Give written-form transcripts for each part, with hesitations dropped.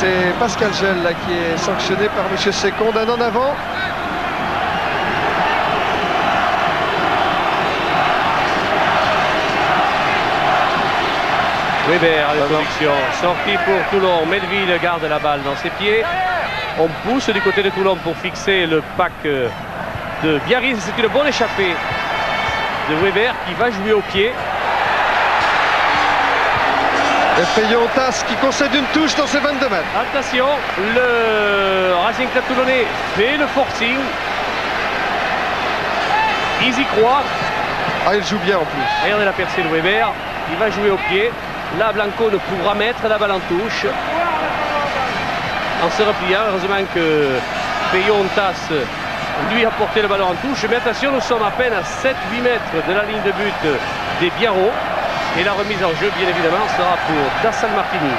c'est Pascal Jehl là, qui est sanctionné par M. Seconde. Un en avant. Weber à la connexion, sorti pour Toulon, Melville garde la balle dans ses pieds. On pousse du côté de Toulon pour fixer le pack de Biarritz. C'est une bonne échappée de Weber qui va jouer au pied. Et Peyo Hontas qui concède une touche dans ses 22 mètres. Attention, le Racing Club Toulonnais fait le forcing. Ils y croient. Ah, il joue bien en plus. Regardez la percée de Weber, il va jouer au pied. Là, Blanco ne pourra mettre la balle en touche. En se repliant, heureusement que Peyo Hontas lui a porté le ballon en touche. Mais attention, nous sommes à peine à 7-8 mètres de la ligne de but des Biarros. Et la remise en jeu, bien évidemment, sera pour Dassalmartini.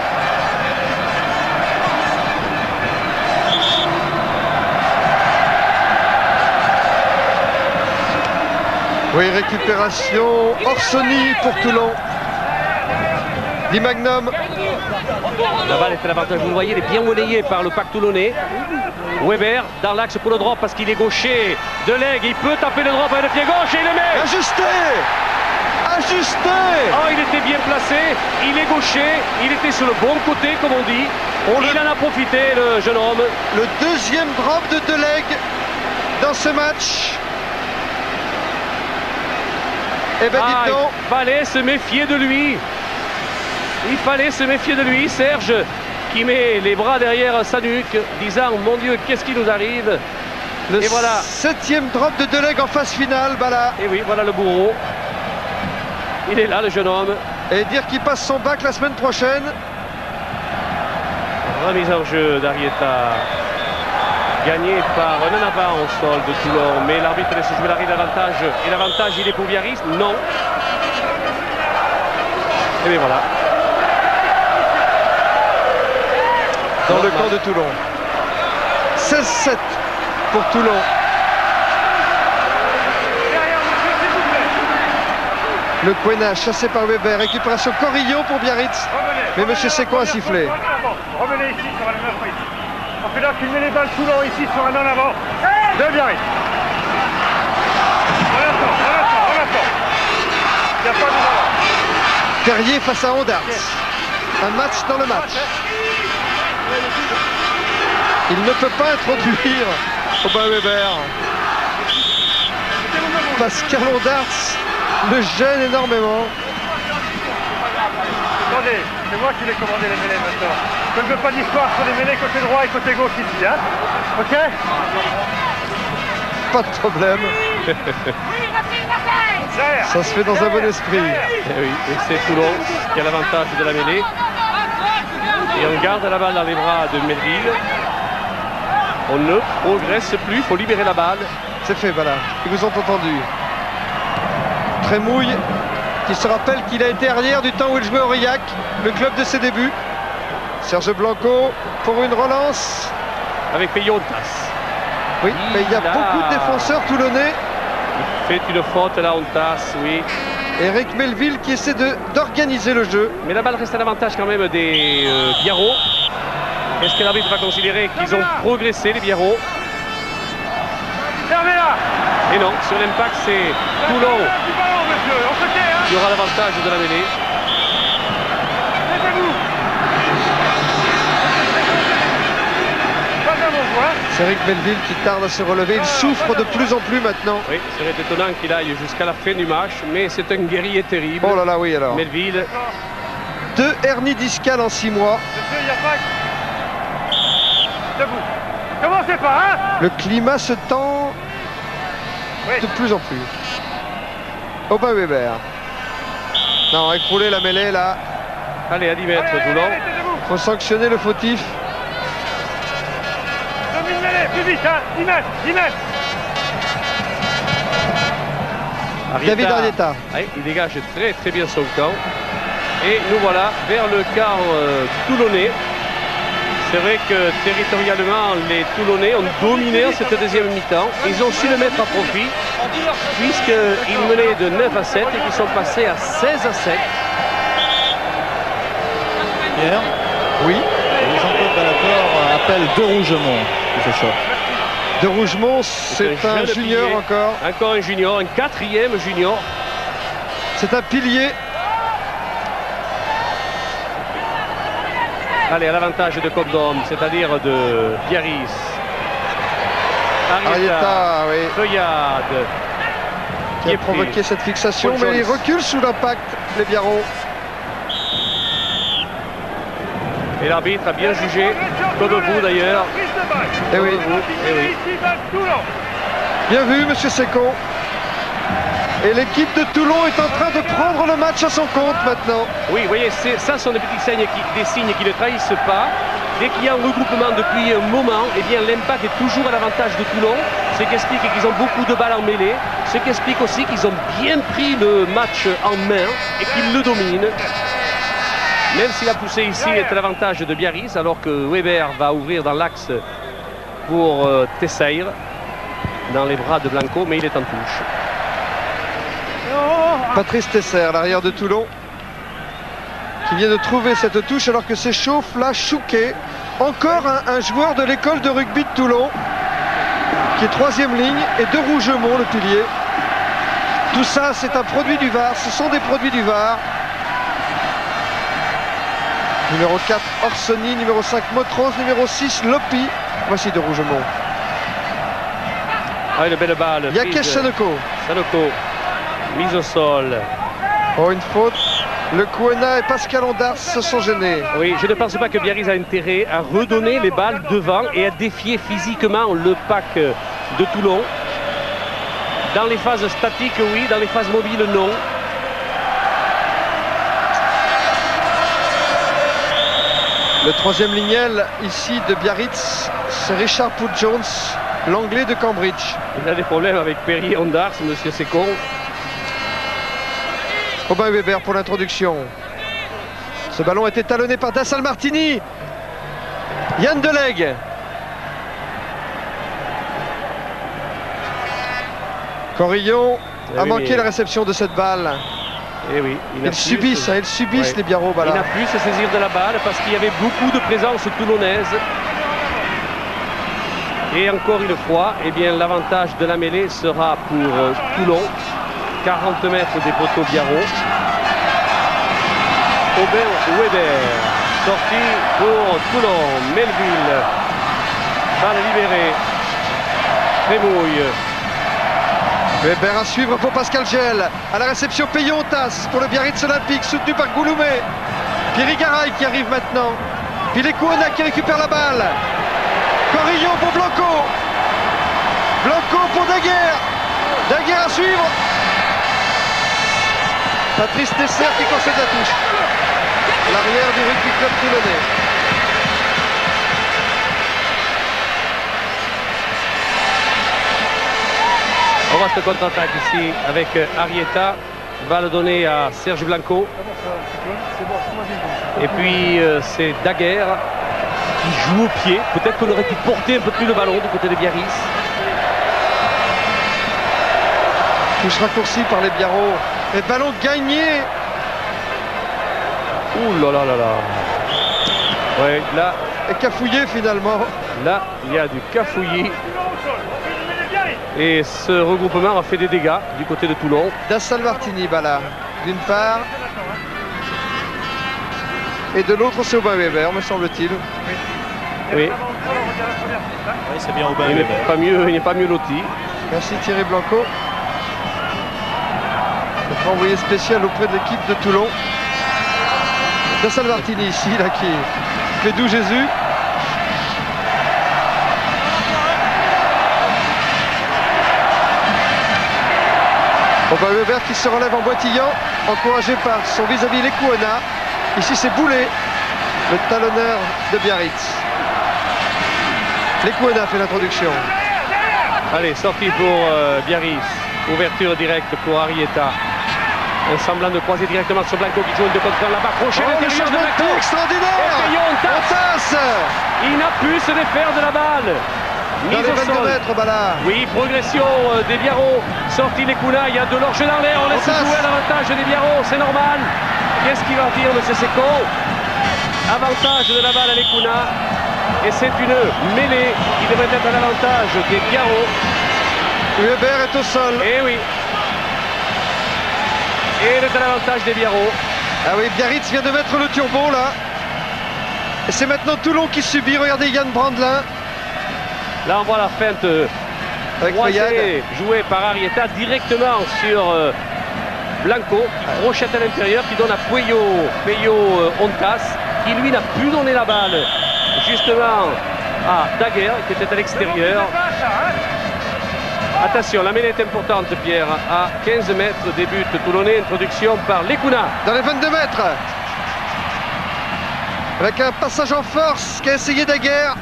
Oui, récupération. Orsoni pour Toulon. Di Magnum. La balle est à l'avantage, vous le voyez, elle est bien relayée par le pack toulonnais. Weber dans l'axe pour le drop parce qu'il est gaucher. Delaigue, il peut taper le drop avec le pied gauche et il le met. Ajusté, ajusté. Oh, il était bien placé, il est gaucher, il était sur le bon côté comme on dit. Il en a profité, le jeune homme. Le deuxième drop de Delaigue dans ce match. Et ben dites donc. Il fallait se méfier de lui. Il fallait se méfier de lui, Serge, qui met les bras derrière sa nuque, disant « Mon Dieu, qu'est-ce qui nous arrive ?» Et voilà. Septième drop de Delaigue en phase finale, Bala. Et oui, voilà le bourreau. Il est là, le jeune homme. Et dire qu'il passe son bac la semaine prochaine. Remise en jeu d'Arrieta. Gagné par Nanaba en sol de Toulon. Mais l'arbitre laisse jouer l'arrêt d'avantage. Et l'avantage, il est pour Biarritz? Non. Et bien voilà. Dans le camp de Toulon. 16-7 pour Toulon. Le Kouena chassé par Weber. Récupération Corillon pour Biarritz. Mais M. Seco a sifflé. Revenez ici sur un en avant. On fait là qu'il met les balles Toulon ici sur un en avant de Biarritz. On attend. Il n'y a pas de ballon. Terrier face à Ondarts. Un match dans le match. Il ne peut pas introduire Robin Weber. Pascal Ondarts le gêne énormément. Attendez, c'est moi qui l'ai commandé les mêlées maintenant. Je ne veux pas d'histoire sur les mêlées côté droit et côté gauche ici, hein? Ok? Pas de problème. Ça se fait dans un bon esprit. Et oui, et c'est Toulon qui a l'avantage de la mêlée. Et on garde la balle dans les bras de Melville. On ne progresse plus, il faut libérer la balle. C'est fait, voilà. Ils vous ont entendu. Trémouille, qui se rappelle qu'il a été arrière du temps où il jouait au Rillac, le club de ses débuts. Serge Blanco pour une relance. Avec Peyo Hontas. Oui, mais il y a beaucoup de défenseurs toulonnais. Il fait une faute là, Hontas, oui. Eric Melville qui essaie d'organiser le jeu. Mais la balle reste à l'avantage quand même des Biarros. Est-ce que l'arbitre va considérer qu'ils ont progressé, les Biarros? Et non, sur l'impact, c'est Toulon qui aura l'avantage de la mêlée. C'est Eric Melville qui tarde à se relever, il souffre de plus en plus maintenant. Oui, c'est étonnant qu'il aille jusqu'à la fin du match, mais c'est un guerrier terrible. Oh là là, oui alors. Melville. 2 hernies discales en 6 mois. Commencez pas, hein? Le climat se tend de plus en plus. Aubin Hueber. Non, écrouler la mêlée là. Allez, à 10 mètres, Toulon. Il faut sanctionner le fautif. Plus vite, hein, 10 mètres, 10 mètres. Arrieta, David Arrieta. Ouais, il dégage très bien son camp. Et nous voilà vers le quart toulonnais. C'est vrai que territorialement, les Toulonnais ont dominé en cette deuxième mi-temps. Ils ont su le mettre à profit, puisqu'ils menaient de 9 à 7 et qu'ils sont passés à 16 à 7. Pierre ? Oui. Jean-Claude Balabou. s'appelle De Rougemont. De Rougemont, c'est un junior pilier. Encore un junior, un quatrième junior. C'est un pilier. Allez, à l'avantage de Cobdom, c'est-à-dire de Biarritz. Arrieta, oui. Feuillade. Qui a provoqué cette fixation, mais il recule sous l'impact, les Biarrons. Et l'arbitre a bien jugé, comme vous d'ailleurs. Et oui. Bien vu, monsieur Seco. Et l'équipe de Toulon est en train de prendre le match à son compte maintenant. Oui, vous voyez, ça sont des petits signes qui ne trahissent pas. Dès qu'il y a un regroupement depuis un moment, eh bien l'impact est toujours à l'avantage de Toulon. Ce qui explique qu'ils ont beaucoup de balles en mêlée. Ce qui explique aussi qu'ils ont bien pris le match en main et qu'ils le dominent. Même si la poussée ici est à l'avantage de Biarritz, alors que Weber va ouvrir dans l'axe pour Teisseire, dans les bras de Blanco, mais il est en touche. Patrice Teisseire, l'arrière de Toulon, qui vient de trouver cette touche alors que s'échauffe là Chouquet. Encore un joueur de l'école de rugby de Toulon, qui est troisième ligne, et De Rougemont, le pilier. Tout ça, c'est un produit du VAR, ce sont des produits du VAR. Numéro 4, Orsoni, numéro 5, Motros, numéro 6, Lopi. Voici De Rougemont. Ah, une belle balle. Yakesh Sanoko. Sanoko, mise au sol. Oh, une faute. Le Kouena et Pascal Ondarts se sont gênés. Oui, je ne pense pas que Biarritz a intérêt à redonner les balles devant et à défier physiquement le pack de Toulon. Dans les phases statiques, oui. Dans les phases mobiles, non. Le troisième lignel ici de Biarritz, c'est Richard Pool-Jones, l'anglais de Cambridge. Il a des problèmes avec Peyo Hontas, monsieur Seco. Robin Weber pour l'introduction. Ce ballon était talonné par Dassalmartini. Yann Delaigue. Corillon a manqué la réception de cette balle. Eh oui, ils subissent les Biarros. Il n'a plus à saisir de la balle parce qu'il y avait beaucoup de présence toulonnaise. Et encore une fois, eh bien l'avantage de la mêlée sera pour Toulon. 40 mètres des poteaux Biarros. Aubin Hueber, sorti pour Toulon. Melville, balle libérée. Trémouille. Weber à suivre pour Pascal Jehl. À la réception, Peyo Hontas pour le Biarritz Olympique, soutenu par Gouloumet. Pierre Garay qui arrive maintenant. Puis Lecuona qui récupère la balle. Corillon pour Blanco. Blanco pour Daguerre. Daguerre à suivre. Patrice Teisseire qui concède la touche. L'arrière du rugby club toulonnais. On voit cette contre-attaque ici avec Arrieta, va le donner à Serge Blanco. Et puis c'est Daguerre qui joue au pied. Peut-être qu'on aurait pu porter un peu plus le ballon du côté de Biarritz. Touche raccourcie par les Biarros. Et ballon gagné. Ouh là là là là. Ouais, là. Et cafouillé finalement. Là, il y a du cafouillis. Et ce regroupement a fait des dégâts du côté de Toulon. Dassalmartini, Bala, d'une part. Et de l'autre, c'est Aubin Weber, me semble-t-il. Oui. Oui, c'est bien Aubin Weber. Il n'est pas mieux loti. Merci Thierry Blanco. Notre envoyé spécial auprès de l'équipe de Toulon. Dassalmartini ici, là, qui fait doux Jésus. Robin Weber qui se relève en boitillant, encouragé par son vis-à-vis Lecuona. Ici c'est Boulé, le talonneur de Biarritz. Lecuona fait l'introduction. Allez, sortie pour Biarritz. Ouverture directe pour Arrieta. Un semblant de croiser directement sur Blanco qui joue une de contre là-bas. Crochet de changement de Blanco extraordinaire. Hontas. Il n'a pu se défaire de la balle. Dans les 22 mètres, Bala. Oui, progression des Biarros. Sorti Lecuona, il y a de l'orge dans l'air. On laisse jouer à l'avantage des Biarros, c'est normal. Qu'est-ce qu'il va dire, M. Seco? Avantage de la balle à Lecuona. et c'est une mêlée qui devrait être à l'avantage des Biarros. Weber est au sol. Et oui. Et il est à l'avantage des Biarros. Ah oui, Biarritz vient de mettre le turbo là. Et c'est maintenant Toulon qui subit. Regardez Yann Brandelin. Là on voit la feinte croisée jouée par Arrieta directement sur Blanco, qui crochette à l'intérieur, qui donne à Peyo Hontas, qui lui n'a plus donné la balle justement à Daguerre qui était à l'extérieur. Attention, la mêlée est importante, Pierre, à 15 mètres des buts toulonnais. Introduction par Le Kouena. Dans les 22 mètres, avec un passage en force qu'a essayé Daguerre.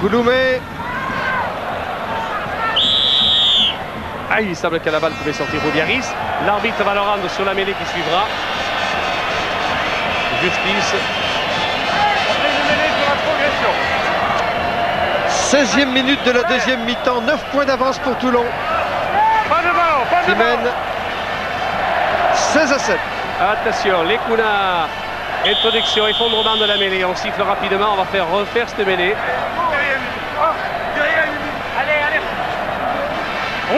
Gouloumet. Ah, il semble que la balle pouvait sortir au Biarritz. L'arbitre va le rendre sur la mêlée qui suivra. Justice. 16e minute de la deuxième mi-temps, 9 points d'avance pour Toulon. Pas de ballon, pas de ballon. 16 à 7. Attention, Le Kouena, introduction, effondrement de la mêlée. On siffle rapidement, on va faire refaire cette mêlée. Allez, allez.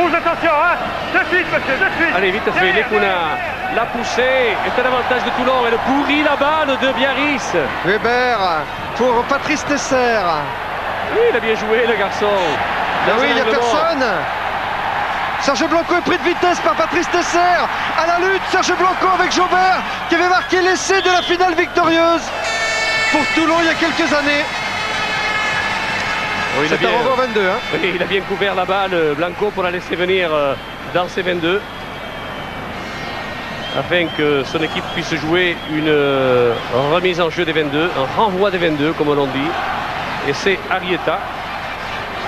Rouge, attention, hein. De suite, monsieur, de suite. Allez, vite fait, Le Kouena. La poussée est à l'avantage de Toulon. Elle pourrit la balle de Biarritz. Weber pour Patrice Teisseire. Oui, il a bien joué, le garçon. Ben oui, il n'y a personne. Serge Blanco est pris de vitesse par Patrice Teisseire. À la lutte, Serge Blanco avec Jaubert, qui avait marqué l'essai de la finale victorieuse pour Toulon il y a quelques années. Oui, c'est un renvoi 22. Hein. Oui, il a bien couvert la balle, Blanco, pour la laisser venir dans ses 22. Afin que son équipe puisse jouer une remise en jeu des 22, un renvoi des 22, comme on l'on dit. Et c'est Arrieta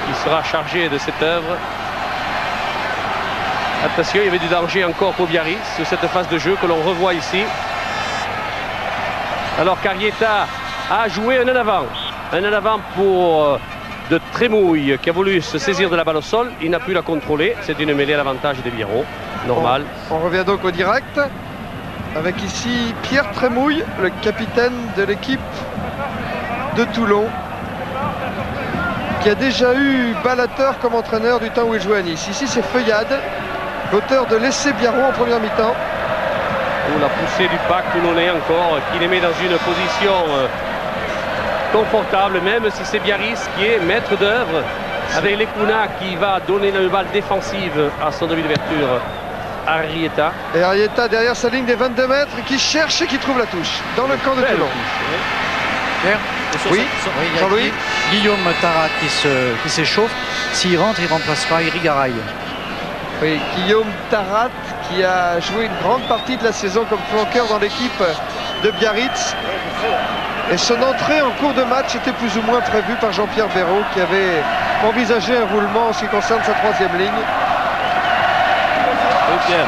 qui sera chargé de cette œuvre. Attention, il y avait du danger encore pour Biarritz sur cette phase de jeu que l'on revoit ici. Alors qu'Arrieta a joué un en avant. Un en avant pour de Trémouille qui a voulu se saisir de la balle au sol. Il n'a pu la contrôler. C'est une mêlée à l'avantage des Biarros. Normal. On revient donc au direct. Avec ici Pierre Trémouille, le capitaine de l'équipe de Toulon, qui a déjà eu Ballateur comme entraîneur du temps où il jouait à Nice. Ici, c'est Feuillade, l'auteur de l'essai Biarro en première mi-temps. Oh, la poussée du pack toulonnais encore, qui les met dans une position confortable, même si c'est Biarritz qui est maître d'œuvre, avec Le Kouena qui va donner le balle défensive à son demi d'ouverture, Arrieta. Et Arrieta derrière sa ligne des 22 mètres, qui cherche et qui trouve la touche dans le camp de Toulon. Pierre. Oui, Jean-Louis. Guillaume Tarrat qui s'échauffe. S'il rentre, il remplacera Éric Garaille. Oui, Guillaume Tarrat qui a joué une grande partie de la saison comme flanqueur dans l'équipe de Biarritz. Et son entrée en cours de match était plus ou moins prévue par Jean-Pierre Béraud, qui avait envisagé un roulement en ce qui concerne sa troisième ligne. Oui, Pierre.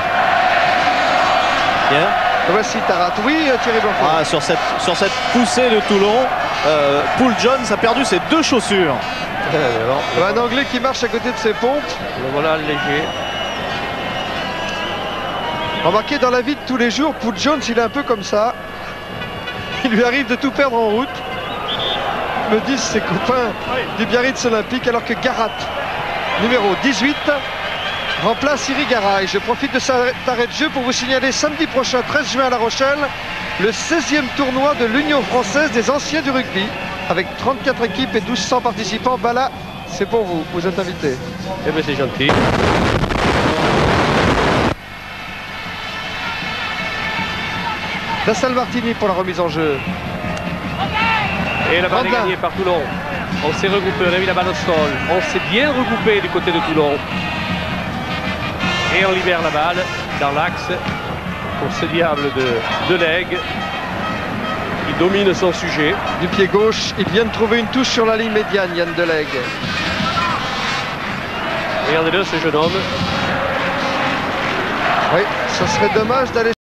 Pierre. Voici Tarrat. Oui, Thierry Blanco. Ah, sur cette poussée de Toulon, Pool-Jones a perdu ses deux chaussures. Un Anglais qui marche à côté de ses pompes. Le voilà léger. Remarquez, dans la vie de tous les jours, Pool-Jones, il est un peu comme ça. Il lui arrive de tout perdre en route, me disent ses copains du Biarritz Olympique, alors que Garat, numéro 18, remplace Éric Garaille. Je profite de cet arrêt de jeu pour vous signaler samedi prochain, 13 juin à La Rochelle, le 16e tournoi de l'Union française des anciens du rugby, avec 34 équipes et 1200 participants. Bala, c'est pour vous, vous êtes invités. Eh bien, c'est gentil. Dassalmartini pour la remise en jeu. Et la balle est gagnée par Toulon. On s'est regroupé, on a mis la balle au sol. On s'est bien regroupé du côté de Toulon. Et on libère la balle dans l'axe pour ce diable de Delaigue qui domine son sujet. Du pied gauche, il vient de trouver une touche sur la ligne médiane, Yann Delaigue. Regardez-le, ce jeune homme. Oui, ça serait dommage d'aller